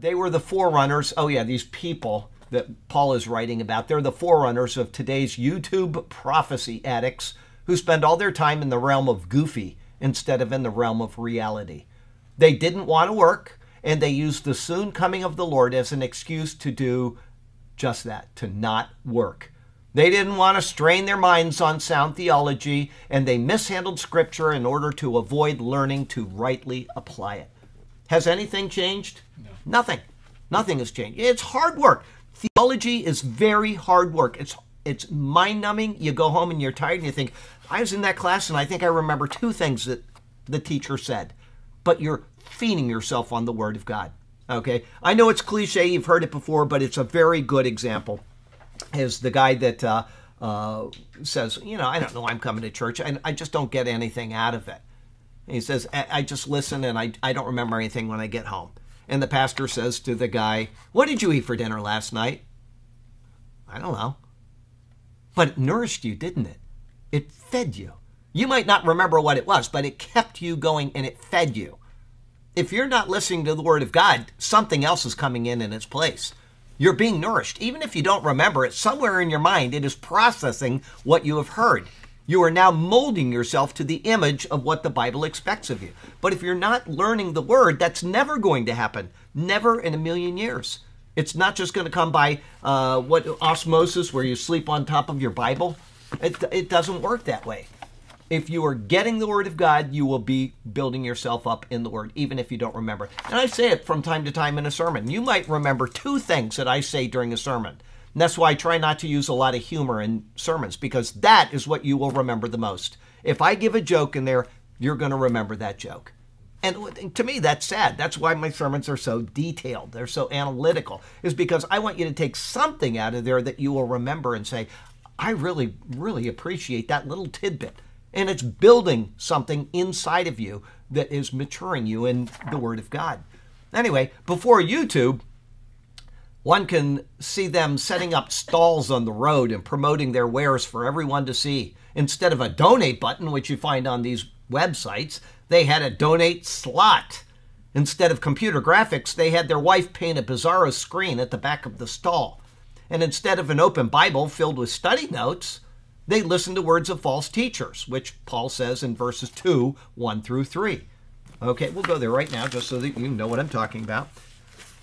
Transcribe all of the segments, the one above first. They were the forerunners. Oh yeah, these people that Paul is writing about, they're the forerunners of today's YouTube prophecy addicts who spend all their time in the realm of goofy instead of in the realm of reality. They didn't want to work, and they used the soon coming of the Lord as an excuse to do just that, to not work. They didn't want to strain their minds on sound theology, and they mishandled Scripture in order to avoid learning to rightly apply it. Has anything changed? No. Nothing. Nothing has changed. It's hard work. Theology is very hard work. It's mind-numbing. You go home and you're tired and you think, I was in that class and I think I remember two things that the teacher said. But you're feeding yourself on the Word of God. Okay? I know it's cliche. You've heard it before, but it's a very good example. Is the guy that says, you know, I don't know why I'm coming to church. I just don't get anything out of it. And he says, I just listen and I don't remember anything when I get home. And the pastor says to the guy, what did you eat for dinner last night? I don't know. But it nourished you, didn't it? It fed you. You might not remember what it was, but it kept you going and it fed you. If you're not listening to the Word of God, something else is coming in its place. You're being nourished. Even if you don't remember it, somewhere in your mind, it is processing what you have heard. You are now molding yourself to the image of what the Bible expects of you. But if you're not learning the Word, that's never going to happen. Never in a million years. It's not just going to come by osmosis, where you sleep on top of your Bible. It doesn't work that way. If you are getting the Word of God, you will be building yourself up in the Word, even if you don't remember. And I say it from time to time in a sermon. You might remember two things that I say during a sermon. And that's why I try not to use a lot of humor in sermons, because that is what you will remember the most. If I give a joke in there, you're going to remember that joke. And to me, that's sad. That's why my sermons are so detailed. They're so analytical, is because I want you to take something out of there that you will remember and say, I really, really appreciate that little tidbit. And it's building something inside of you that is maturing you in the Word of God. Anyway, before YouTube, one can see them setting up stalls on the road and promoting their wares for everyone to see. Instead of a donate button, which you find on these websites, they had a donate slot. Instead of computer graphics, they had their wife paint a bizarro screen at the back of the stall. And instead of an open Bible filled with study notes, they listen to words of false teachers, which Paul says in verses 2, 1 through 3. Okay, we'll go there right now just so that you know what I'm talking about.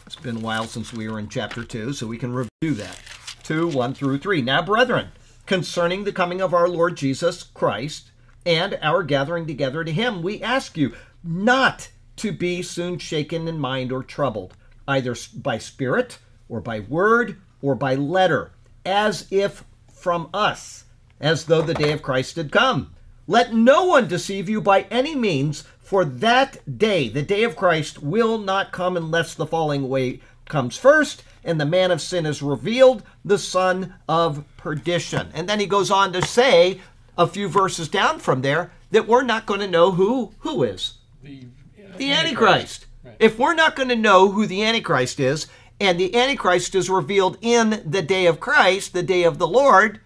It's been a while since we were in chapter 2, so we can review that. 2, 1 through 3. Now, brethren, concerning the coming of our Lord Jesus Christ and our gathering together to him, we ask you not to be soon shaken in mind or troubled, either by spirit or by word or by letter, as if from us, as though the day of Christ had come. Let no one deceive you by any means, for that day, the day of Christ, will not come unless the falling away comes first, and the man of sin is revealed, the son of perdition. And then he goes on to say, a few verses down from there, that we're not going to know who is. The Antichrist. Right. If we're not going to know who the Antichrist is, and the Antichrist is revealed in the day of Christ, the day of the Lord,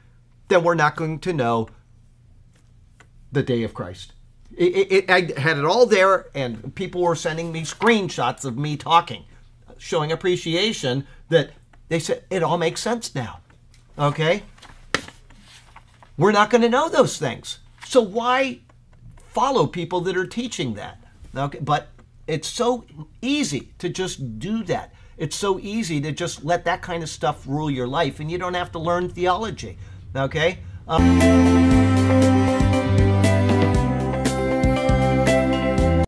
then we're not going to know the day of Christ. I had it all there, and people were sending me screenshots of me talking, showing appreciation that they said, it all makes sense now, okay? We're not going to know those things. So why follow people that are teaching that? Okay, but it's so easy to just do that. It's so easy to just let that kind of stuff rule your life, and you don't have to learn theology. Okay?